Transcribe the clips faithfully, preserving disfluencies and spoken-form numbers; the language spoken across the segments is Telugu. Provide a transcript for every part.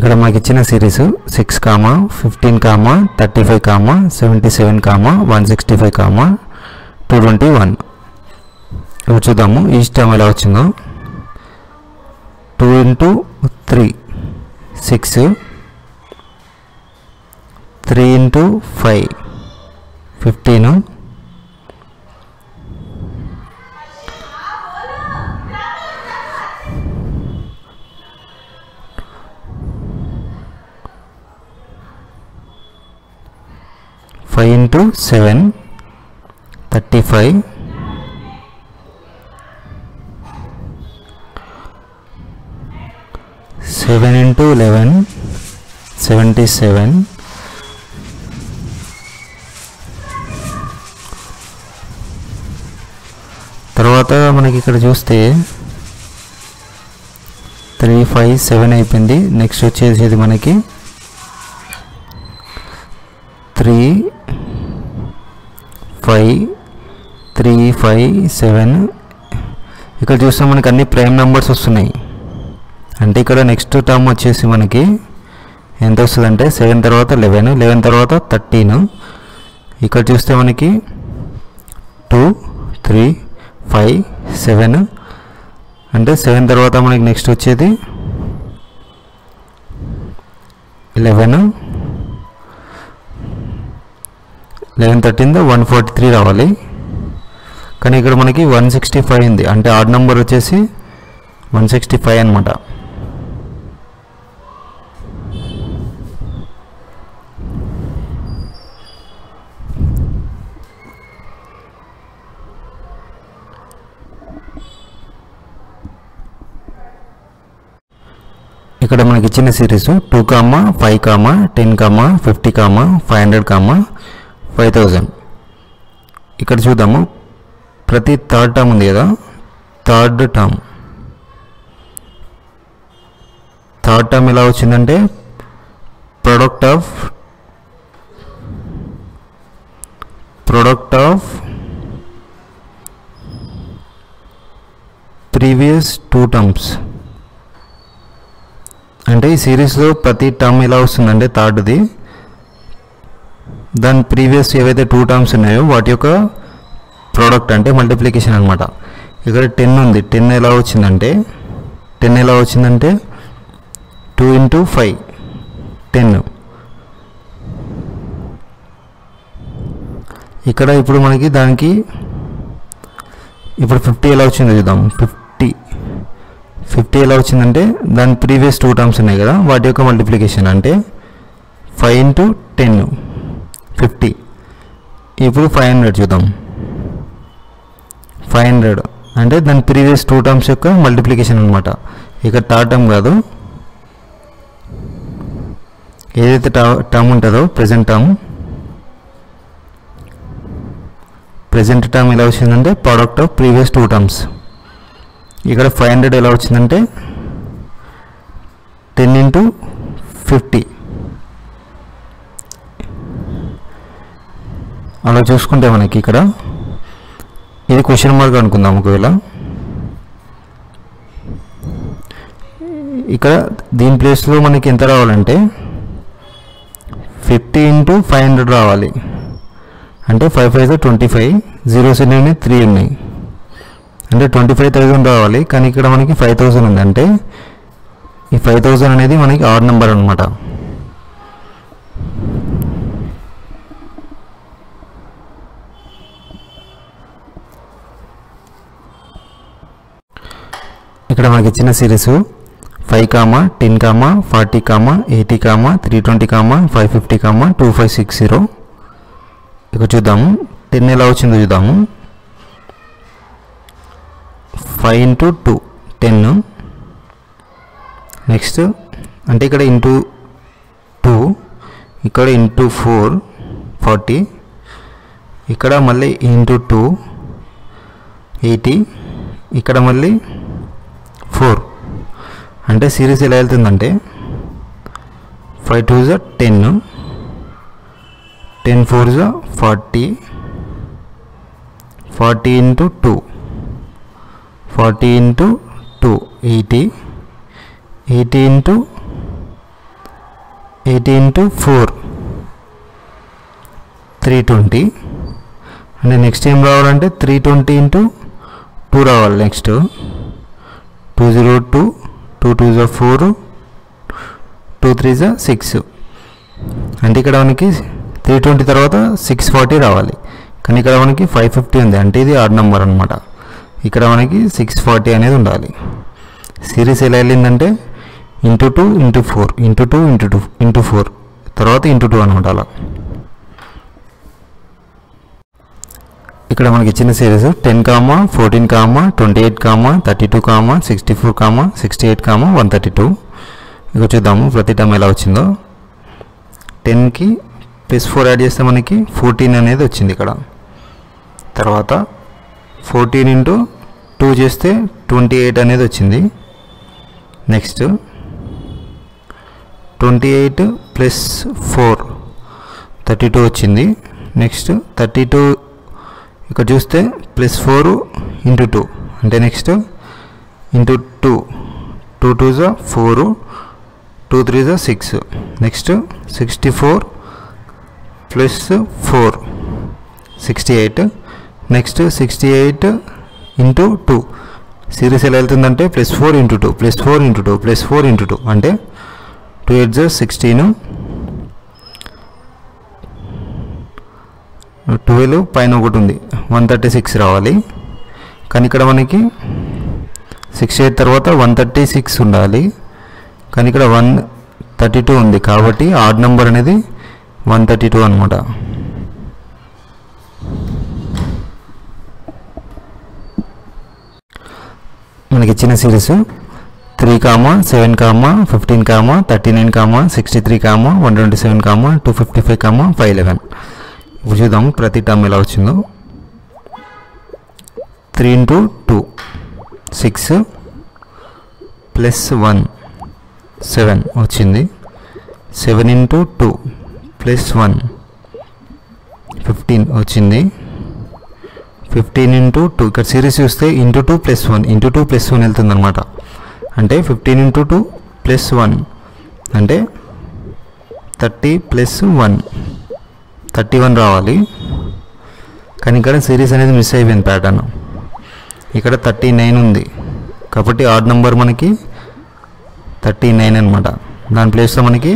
ఇక్కడ మనకి ఇచ్చిన series six comma fifteen comma thirty five comma seventy seven comma one sixty five comma two twenty one ఇప్పుడు చూద్దాము ఈ స్టెమ్ ఎలా వచ్చిందో. Two into three six, three into five fifteen, five into seven thirty five, seven into eleven seventy seven, తర్వాత మనకి ఇక్కడ చూస్తే త్రీ ఫైవ్ సెవెన్ అయిపోయింది. నెక్స్ట్ వచ్చేసేది మనకి three five three five seven. ఇక్కడ చూస్తే మనకి అన్ని ప్రైమ్ నెంబర్స్ వస్తున్నాయి. అంటే ఇక్కడ నెక్స్ట్ టర్మ్ వచ్చేసి మనకి ఎంత వస్తుందంటే సెవెన్ తర్వాత లెవెన్, లెవెన్ తర్వాత థర్టీన్. ఇక్కడ చూస్తే మనకి టూ త్రీ ఫైవ్ సెవెన్, అంటే సెవెన్ తర్వాత మనకి నెక్స్ట్ వచ్చేది eleven, eleven thirteen one forty three రావాలి. కానీ ఇక్కడ మనకి వన్ సిక్స్టీ ఫైవ్ ఉంది, అంటే ఆడ్ నెంబర్ వచ్చేసి వన్ సిక్స్టీ ఫైవ్ అనమాట. ఇక్కడ మనకి ఇచ్చిన series two comma five comma ten comma fifty comma five hundred comma five thousand. ఇక్కడ చూద్దాము ప్రతి థర్డ్ టర్మ్ ఉంది కదా, థర్డ్ టర్మ్ థర్డ్ టర్మ్ ఎలా వచ్చిందంటే product of product of previous two terms. అంటే ఈ సిరీస్లో ప్రతి టర్మ్ ఎలా వస్తుందంటే థర్డ్ది దాని ప్రీవియస్ ఏవైతే టూ టర్మ్స్ ఉన్నాయో వాటి యొక్క ప్రోడక్ట్, అంటే మల్టిప్లికేషన్ అనమాట. ఇక్కడ టెన్ ఉంది, టెన్ ఎలా వచ్చిందంటే టెన్ ఎలా వచ్చిందంటే టూ ఇంటూ ఫైవ్ టెన్. ఇక్కడ ఇప్పుడు మనకి దానికి ఇప్పుడు ఫిఫ్టీ ఎలా వచ్చిందో చూద్దాం. ఫిఫ్టీ ఫిఫ్టీ ఎలా వచ్చిందంటే దాని ప్రీవియస్ టూ టర్మ్స్ ఉన్నాయి కదా వాటి యొక్క మల్టిప్లికేషన్, అంటే ఫైవ్ ఇంటూ టెన్ ఫిఫ్టీ. ఇప్పుడు ఫైవ్ హండ్రెడ్ చూద్దాం. ఫైవ్ హండ్రెడ్ అంటే దాని ప్రీవియస్ టూ టర్మ్స్ యొక్క మల్టిప్లికేషన్ అనమాట. ఇక థర్డ్ టర్మ్ కాదు, ఏదైతే టర్మ్ ఉంటుందో ప్రెజెంట్ టర్మ్, ప్రెజెంట్ టర్మ్ ఎలా వచ్చిందంటే product of previous two terms. ఇక్కడ ఫైవ్ హండ్రెడ్ ఎలా వచ్చిందంటే టెన్ ఇంటూ ఫిఫ్టీ. అలా చూసుకుంటే మనకి ఇక్కడ ఇది క్వశ్చన్ మార్క్ అనుకుందాం. ఒకవేళ ఇక్కడ దీని ప్లేస్లో మనకి ఎంత రావాలంటే ఫిఫ్టీ ఇంటూ ఫైవ్ హండ్రెడ్ రావాలి. అంటే five five twenty five, zeros ఎన్ని త్రీ ఉన్నాయి, అంటే ట్వంటీ ఫైవ్ థౌజండ్ రావాలి. కానీ ఇక్కడ మనకి ఫైవ్ థౌజండ్ ఉంది, అంటే ఈ ఫైవ్ థౌజండ్ అనేది మనకి ఆడ్ నెంబర్ అనమాట. ఇక్కడ మనకి ఇచ్చిన series five comma ten comma forty comma eighty comma three twenty comma five fifty comma two five six zero. ఇక్కడ చూద్దాము టెన్ ఎలా వచ్చిందో చూద్దాము. Five into two ten, next అంటే ఇక్కడ ఇంటూ టూ, ఇక్కడ ఇంటూ ఫోర్ ఫార్టీ, ఇక్కడ మళ్ళీ ఇంటూ టూ ఎయిటీ, ఇక్కడ మళ్ళీ ఫోర్. అంటే సిరీస్ ఎలా వెళ్తుందంటే ఫైవ్ టూ జా టెన్, టెన్ ఫోర్ జా forty, forty into two forty into two eighty, eighty into eighty into four, three twenty. అంటే నెక్స్ట్ ఏం రావాలంటే త్రీ ట్వంటీ ఇంటూ టూ రావాలి. Next two zero two, two two జా ఫోర్, టూ త్రీ జా సిక్స్. అంటే ఇక్కడ మనకి త్రీ ట్వంటీ తర్వాత సిక్స్ ఫార్టీ రావాలి, కానీ ఇక్కడ మనకి ఫైవ్ ఫిఫ్టీ ఉంది, అంటే ఇది ఆడ్ నెంబర్ అనమాట. ఇక్కడ మనకి సిక్స్ ఫార్టీ అనేది ఉండాలి. సిరీస్ ఎలా వెళ్ళిందంటే into two into four, into two into two into four, తర్వాత ఇంటూ టూ అనమాట. అలా ఇక్కడ మనకి ఇచ్చిన series ten comma, fourteen comma, twenty eight comma, thirty two comma, sixty four comma, sixty eight comma, one thirty two. ఇక చూద్దాము ప్రతి టైం ఎలా వచ్చిందో. టెన్కి ప్లస్ ఫోర్ యాడ్ చేస్తే మనకి ఫోర్టీన్ అనేది వచ్చింది. ఇక్కడ తర్వాత ఫోర్టీన్ ఇంటూ టూ చేస్తే ట్వంటీ ఎయిట్ అనేది వచ్చింది. Next twenty eight plus four thirty two వచ్చింది. నెక్స్ట్ థర్టీ టూ ఇక్కడ చూస్తే ప్లస్ ఫోర్ ఇంటూ టూ, అంటే next into two, two two జా ఫోరు, టూ త్రీ జా six. Next sixty four plus four sixty eight. Next sixty eight into two. Series ఎలా వెళ్తుందంటే plus four into two, plus four into two, plus four into two, అంటే టూ ఎయిట్ జా సిక్స్టీన్, ట్వెల్వ్ పైన ఒకటి ఉంది, వన్ థర్టీ సిక్స్ రావాలి. కానీ ఇక్కడ మనకి సిక్స్ ఎయిట్ తర్వాత వన్ థర్టీ సిక్స్ ఉండాలి, కానీ ఇక్కడ వన్ థర్టీ టూ ఉంది, కాబట్టి ఆడ్ నెంబర్ అనేది వన్ థర్టీ టూ అనమాట. మనకి ఇచ్చిన series three comma, seven comma, fifteen comma, thirty nine comma, sixty three comma, one twenty seven comma, two fifty five comma, five eleven. ఇప్పుడు చూద్దాం ప్రతి టర్మ్ ఎలా వచ్చిందో. Three into two six plus one seven వచ్చింది. Seven into two plus one fifteen వచ్చింది. ఫిఫ్టీన్ ఇంటూ టూ, ఇక్కడ సిరీస్ చూస్తే into two plus one, into two plus one వెళ్తుంది అనమాట. అంటే fifteen into two plus one అంటే thirty plus one thirty one రావాలి. కానీ ఇక్కడ సిరీస్ అనేది మిస్ అయిపోయింది ప్యాటర్న్. ఇక్కడ థర్టీ నైన్ ఉంది, కాబట్టి ఆడ్ నెంబర్ మనకి థర్టీ నైన్ అనమాట. దాని ప్లేస్లో మనకి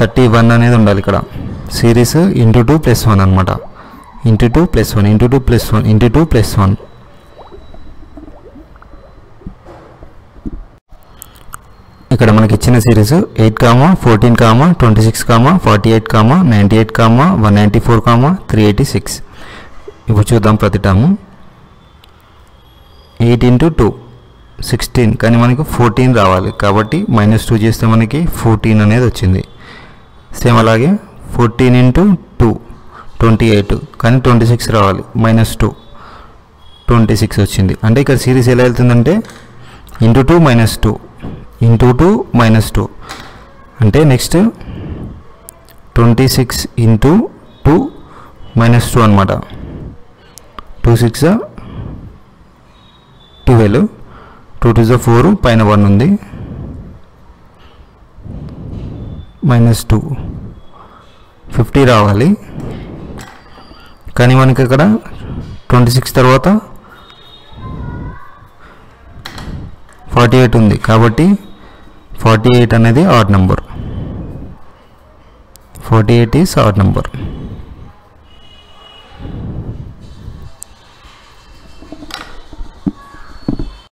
థర్టీ వన్ అనేది ఉండాలి. ఇక్కడ series into two plus one అనమాట. Into two plus one, into two plus one, into two plus one. ఇక్కడ మనకి ఇచ్చిన series eight comma, fourteen comma, twenty six comma, forty eight comma, ninety eight comma, one ninety four comma, three eighty six. ఇప్పుడు చూద్దాం ప్రతి term. Eight into two sixteen, కానీ మనకి ఫోర్టీన్ రావాలి, కాబట్టి మైనస్ టూ చేస్తే మనకి ఫోర్టీన్ అనేది వచ్చింది. సేమ్ అలాగే fourteen into two twenty eight, కానీ ట్వంటీ సిక్స్ రావాలి, మైనస్ టూ ట్వంటీ సిక్స్ వచ్చింది. అంటే ఇక్కడ సిరీస్ ఎలా వెళ్తుందంటే into two minus two, into two minus two, అంటే next twenty six into two minus two అనమాట. Two six twelve, two two జా ఫోర్, పైన వన్ ఉంది, మైనస్ టూ ఫిఫ్టీ రావాలి. కానీ మనకి ఇక్కడ ట్వంటీ సిక్స్ తర్వాత ఫార్టీ ఎయిట్ ఉంది, కాబట్టి ఫార్టీ ఎయిట్ అనేది odd number. Forty eight is odd number.